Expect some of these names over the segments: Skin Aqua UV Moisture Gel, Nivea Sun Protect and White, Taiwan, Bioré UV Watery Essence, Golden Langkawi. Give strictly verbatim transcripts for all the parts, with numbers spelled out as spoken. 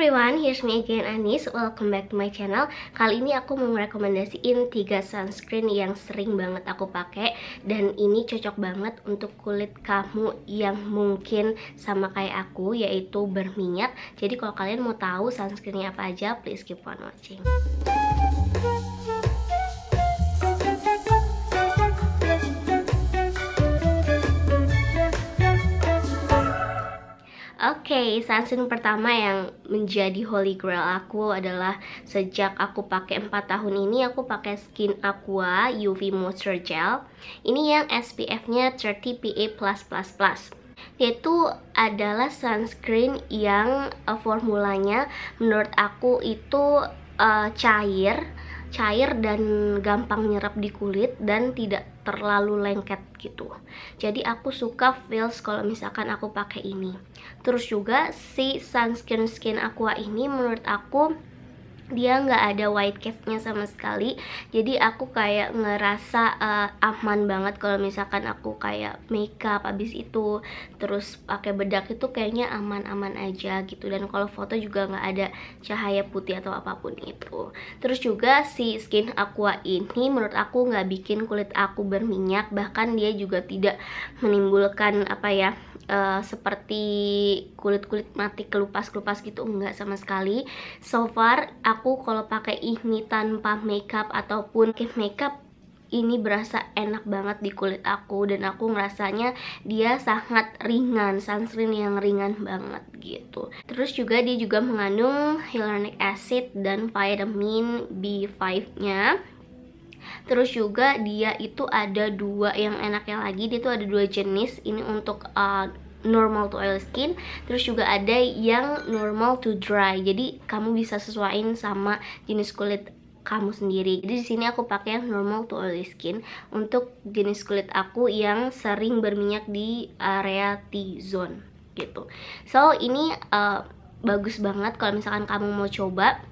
everyone, here's me again Anis, welcome back to my channel. Kali ini aku mau merekomendasiin tiga sunscreen yang sering banget aku pakai. Dan ini cocok banget untuk kulit kamu yang mungkin sama kayak aku, yaitu berminyak. Jadi kalau kalian mau tahu sunscreennya apa aja, please keep on watching. Oke, okay, sunscreen pertama yang menjadi holy grail aku adalah sejak aku pakai empat tahun ini, aku pakai Skin Aqua U V Moisture Gel. Ini yang S P F-nya tiga puluh P A plus plus plus. Yaitu adalah sunscreen yang uh, formulanya menurut aku itu uh, cair, cair dan gampang nyerap di kulit dan tidak terlalu lengket gitu. Jadi aku suka feels kalau misalkan aku pakai ini. Terus juga si sunscreen Skin Aqua ini menurut aku dia nggak ada white cast-nya sama sekali. Jadi aku kayak ngerasa uh, aman banget kalau misalkan aku kayak makeup abis itu terus pakai bedak, itu kayaknya aman-aman aja gitu. Dan kalau foto juga nggak ada cahaya putih atau apapun itu. Terus juga si Skin Aqua ini menurut aku nggak bikin kulit aku berminyak, bahkan dia juga tidak menimbulkan apa ya Uh, seperti kulit-kulit mati kelupas-kelupas gitu, enggak sama sekali. So far aku kalau pakai ini tanpa makeup ataupun pakai makeup, ini berasa enak banget di kulit aku dan aku ngerasanya dia sangat ringan, sunscreen yang ringan banget gitu. Terus juga dia juga mengandung hyaluronic acid dan vitamin B lima-nya. Terus juga dia itu ada dua yang enaknya lagi, dia itu ada dua jenis. Ini untuk uh, normal to oily skin, terus juga ada yang normal to dry. Jadi kamu bisa sesuaiin sama jenis kulit kamu sendiri. Jadi di sini aku pakai yang normal to oily skin untuk jenis kulit aku yang sering berminyak di area T-zone gitu. So ini uh, bagus banget kalau misalkan kamu mau coba.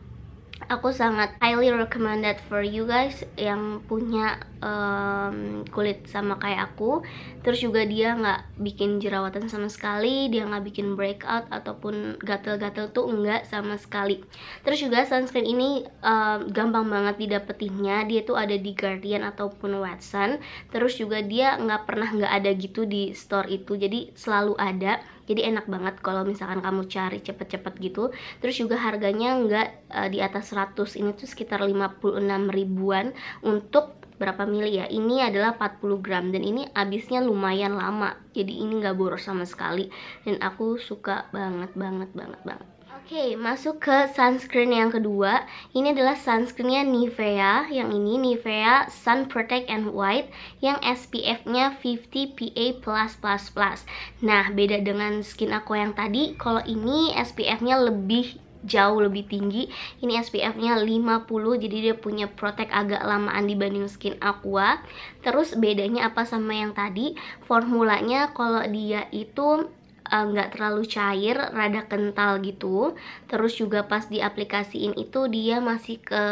Aku sangat highly recommended for you guys yang punya um, kulit sama kayak aku. Terus juga dia nggak bikin jerawatan sama sekali, dia nggak bikin breakout ataupun gatel-gatel tuh enggak sama sekali. Terus juga sunscreen ini um, gampang banget didapetinnya, dia tuh ada di Guardian ataupun Watson. Terus juga dia nggak pernah nggak ada gitu di store itu, jadi selalu ada. Jadi enak banget kalau misalkan kamu cari cepet-cepet gitu. Terus juga harganya nggak uh, di atas seratus. Ini tuh sekitar lima puluh enam ribuan untuk berapa mili ya? Ini adalah empat puluh gram dan ini habisnya lumayan lama. Jadi ini nggak boros sama sekali dan aku suka banget banget banget banget. Oke, okay, masuk ke sunscreen yang kedua. Ini adalah sunscreennya Nivea. Yang ini Nivea Sun Protect and White yang S P F-nya lima puluh P A plus plus plus. Nah, beda dengan Skin Aqua yang tadi, kalau ini S P F-nya lebih jauh lebih tinggi. Ini S P F-nya lima puluh, jadi dia punya protect agak lamaan dibanding Skin Aqua. Terus bedanya apa sama yang tadi? Formulanya kalau dia itu nggak uh, terlalu cair, rada kental gitu. Terus juga pas diaplikasiin itu dia masih ke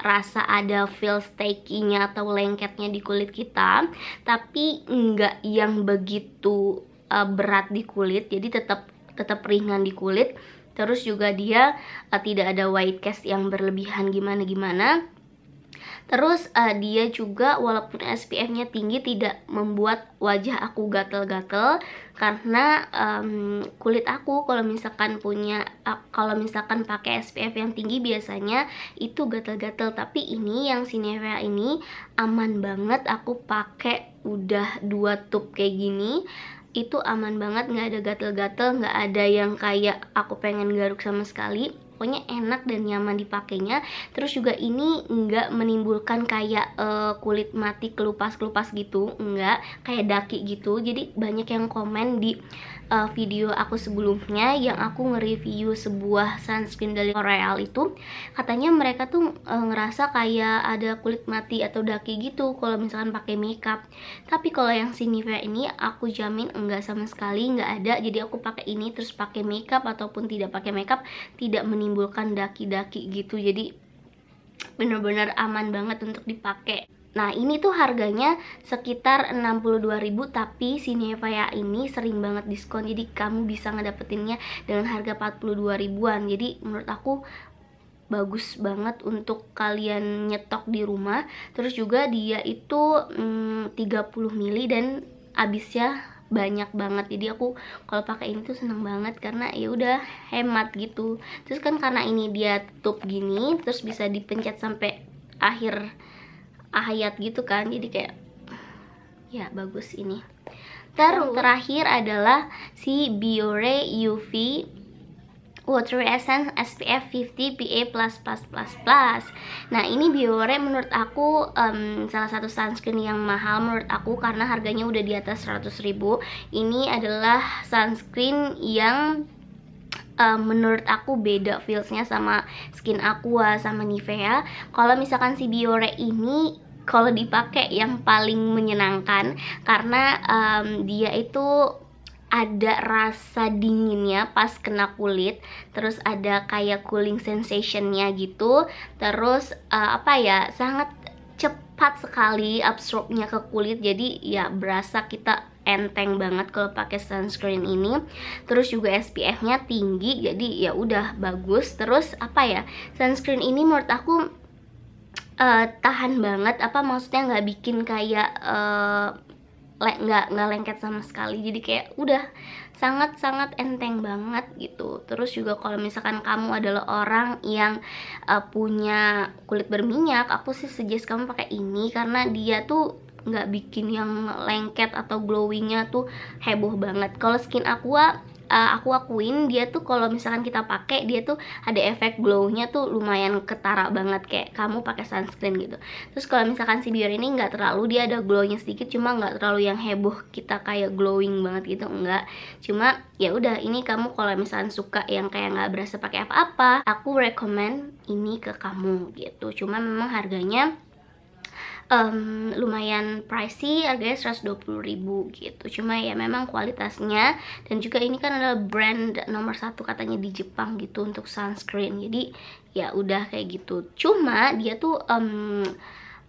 rasa ada feel sticky-nya atau lengketnya di kulit kita, tapi nggak yang begitu uh, berat di kulit, jadi tetap tetap ringan di kulit. Terus juga dia uh, tidak ada white cast yang berlebihan gimana-gimana. Terus uh, dia juga walaupun S P F-nya tinggi tidak membuat wajah aku gatel-gatel, karena um, kulit aku kalau misalkan punya uh, kalau misalkan pakai S P F yang tinggi biasanya itu gatel-gatel. Tapi ini yang Nivea ini aman banget, aku pakai udah dua tube kayak gini. Itu aman banget, nggak ada gatel-gatel, nggak ada yang kayak aku pengen garuk sama sekali. Pokoknya enak dan nyaman dipakainya. Terus juga ini nggak menimbulkan kayak uh, kulit mati kelupas-kelupas gitu, nggak kayak daki gitu. Jadi banyak yang komen di uh, video aku sebelumnya yang aku nge-review sebuah sunscreen dari L'Oreal itu, katanya mereka tuh uh, ngerasa kayak ada kulit mati atau daki gitu kalau misalkan pakai makeup. Tapi kalau yang Nivea ini aku jamin enggak sama sekali, nggak ada. Jadi aku pakai ini terus pakai makeup ataupun tidak pakai makeup tidak menimbulkan daki-daki gitu. Jadi bener-bener aman banget untuk dipakai. Nah, ini tuh harganya sekitar enam puluh dua ribu, tapi si Nivea ini sering banget diskon, jadi kamu bisa ngedapetinnya dengan harga empat puluh dua ribuan. Jadi menurut aku bagus banget untuk kalian nyetok di rumah. Terus juga dia itu hmm, tiga puluh mili dan habisnya banyak banget. Jadi aku kalau pakai ini tuh seneng banget karena ya udah hemat gitu. Terus kan karena ini dia tutup gini, terus bisa dipencet sampai akhir hayat gitu kan, jadi kayak ya bagus ini. Terus terakhir adalah si Bioré U V Watery Essence S P F lima puluh P A plus plus plus plus. Nah, ini Bioré menurut aku um, salah satu sunscreen yang mahal menurut aku karena harganya udah di atas seratus ribu. Ini adalah sunscreen yang Uh, menurut aku beda feelsnya sama Skin Aqua sama Nivea. Kalau misalkan si Bioré ini kalau dipakai yang paling menyenangkan karena um, dia itu ada rasa dinginnya pas kena kulit, terus ada kayak cooling sensationnya gitu, terus uh, apa ya sangat cepat sekali absorbnya ke kulit, jadi ya berasa kita enteng banget kalau pakai sunscreen ini. Terus juga S P F-nya tinggi, jadi ya udah bagus. Terus apa ya, sunscreen ini menurut aku uh, tahan banget, apa maksudnya nggak bikin kayak uh, nggak nggak lengket sama sekali. Jadi kayak udah sangat-sangat enteng banget gitu. Terus juga kalau misalkan kamu adalah orang yang uh, punya kulit berminyak, aku sih suggest kamu pakai ini karena dia tuh nggak bikin yang lengket atau glowingnya tuh heboh banget. Kalau Skin Aqua Uh, aku akuin dia tuh kalau misalkan kita pakai dia tuh ada efek glownya tuh lumayan ketara banget kayak kamu pakai sunscreen gitu. Terus kalau misalkan si Bioré ini nggak terlalu, dia ada glownya sedikit cuma nggak terlalu yang heboh kita kayak glowing banget gitu, enggak. Cuma ya udah, ini kamu kalau misalkan suka yang kayak nggak berasa pakai apa-apa, aku rekomen ini ke kamu gitu. Cuma memang harganya Um, lumayan pricey, harganya seratus dua puluh ribu gitu. Cuma ya memang kualitasnya, dan juga ini kan adalah brand nomor satu katanya di Jepang gitu untuk sunscreen. Jadi ya udah kayak gitu. Cuma dia tuh um,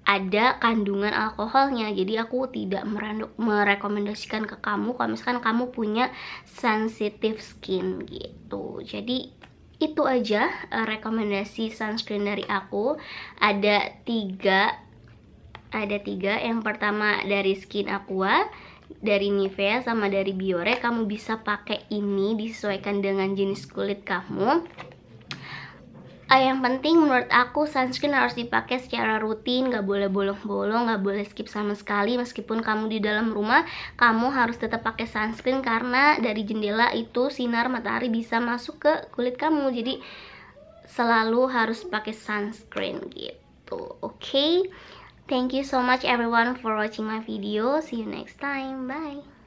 ada kandungan alkoholnya, jadi aku tidak merekomendasikan ke kamu kalau misalkan kamu punya sensitive skin gitu. Jadi itu aja uh, rekomendasi sunscreen dari aku. Ada tiga Ada tiga, yang pertama dari Skin Aqua, dari Nivea, sama dari Bioré. Kamu bisa pakai ini, disesuaikan dengan jenis kulit kamu. Eh, yang penting menurut aku sunscreen harus dipakai secara rutin, gak boleh bolong-bolong, gak boleh skip sama sekali. Meskipun kamu di dalam rumah, kamu harus tetap pakai sunscreen karena dari jendela itu sinar matahari bisa masuk ke kulit kamu. Jadi selalu harus pakai sunscreen gitu. Oke? Okay? Thank you so much everyone for watching my video. See you next time. Bye.